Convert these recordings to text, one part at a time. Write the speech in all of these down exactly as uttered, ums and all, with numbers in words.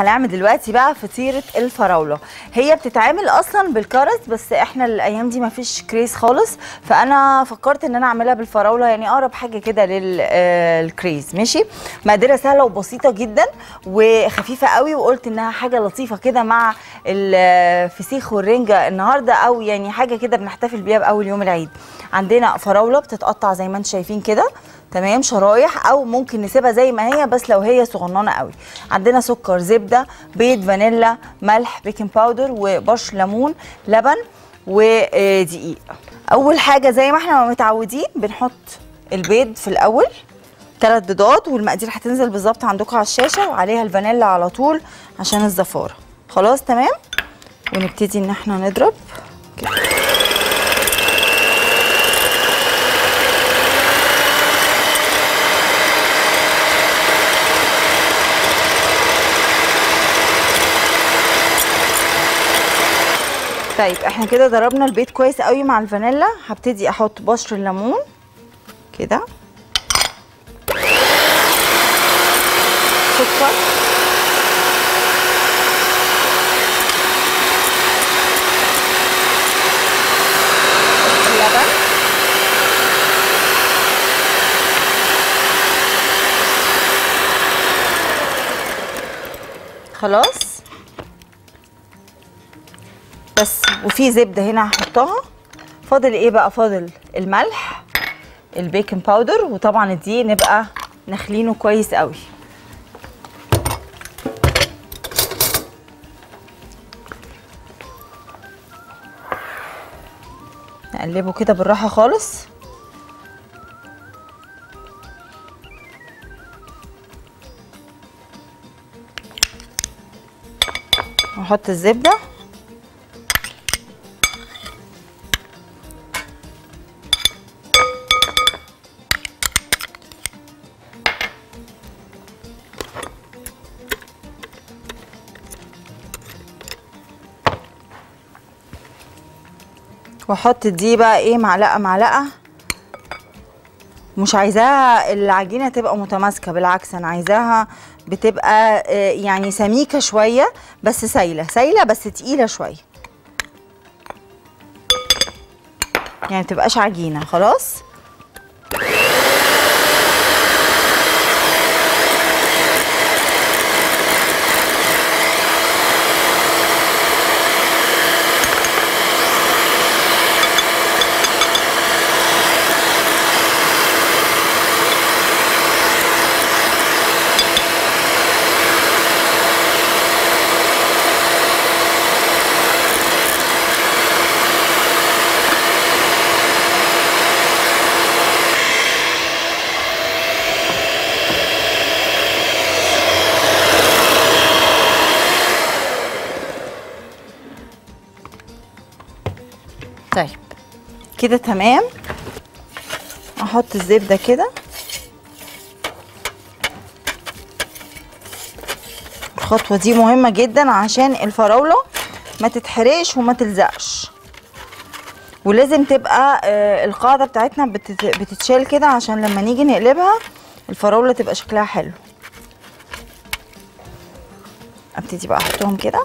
هنعمل دلوقتي بقى فطيره الفراوله. هي بتتعمل اصلا بالكارت، بس احنا الايام دي مفيش كريز خالص، فانا فكرت ان انا اعملها بالفراوله، يعني اقرب حاجه كده للكريز. ماشي، مقاديرها سهله وبسيطه جدا وخفيفه قوي، وقلت انها حاجه لطيفه كده مع الفسيخ والرنجه النهارده، او يعني حاجه كده بنحتفل بيها باول يوم العيد. عندنا فراوله بتتقطع زي ما انتم شايفين كده، تمام، شرايح، او ممكن نسيبها زي ما هي بس لو هي صغننه قوي. عندنا سكر، زبده، بيض، فانيلا، ملح، بيكنج باودر، وبش ليمون، لبن، ودقيق. اول حاجه زي ما احنا متعودين بنحط البيض في الاول، ثلاث بيضات، والمقادير هتنزل بالظبط عندكم على الشاشه، وعليها الفانيلا على طول عشان الزفاره. خلاص تمام، ونبتدي ان احنا نضرب كده. طيب احنا كده ضربنا البيض كويس قوي مع الفانيلا. هبتدي احط بشر الليمون كده، سكر، لبن، خلاص بس. وفي زبده هنا هحطها. فاضل ايه بقى؟ فاضل الملح، البيكنج باودر، وطبعا الدقيق نبقى نخلينه كويس قوي. نقلبه كده بالراحه خالص. نحط الزبده واحط دي بقى ايه، معلقه معلقه. مش عايزاها العجينه تبقى متماسكه، بالعكس انا عايزاها بتبقى يعني سميكه شويه بس سايله، سايله بس تقيله شويه، يعني متبقاش عجينه. خلاص كده تمام. احط الزبده كده، الخطوه دي مهمه جدا عشان الفراوله ما تتحرقش وما تلزقش، ولازم تبقى آه القاعده بتاعتنا بتت... بتتشال كده عشان لما نيجي نقلبها الفراوله تبقى شكلها حلو. ابتدي بقى احطهم كده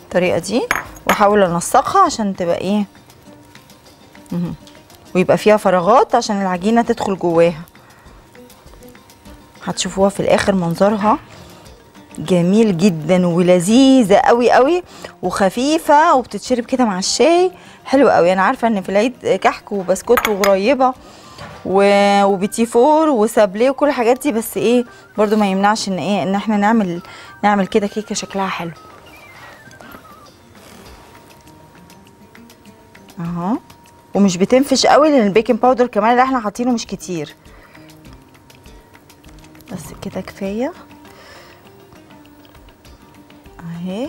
بالطريقه دي، واحاول انسقها عشان تبقى ايه ويبقى فيها فراغات عشان العجينه تدخل جواها. هتشوفوها في الاخر منظرها جميل جدا ولذيذه قوي قوي وخفيفه، وبتتشرب كده مع الشاي حلو قوي. انا عارفه ان في العيد كحك وبسكوت وغريبه وبيتي فور وسابليه وكل الحاجات دي، بس ايه برضو ما يمنعش ان ايه ان احنا نعمل نعمل كده كيكه شكلها حلو اهو، ومش بتنفش قوي لان البيكنج باودر كمان اللي احنا حاطينه مش كتير، بس كده كفايه اهي.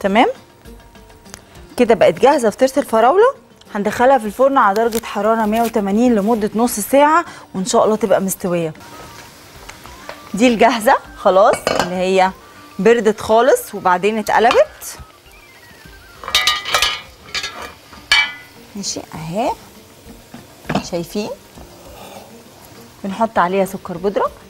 تمام كده بقت جاهزه فطيره الفراوله. هندخلها في الفرن على درجه حراره مية وتمانين لمده نص ساعه، وان شاء الله تبقى مستويه. دي الجاهزه خلاص، اللي هي بردت خالص وبعدين اتقلبت. ماشي اهي، شايفين بنحط عليها سكر بودره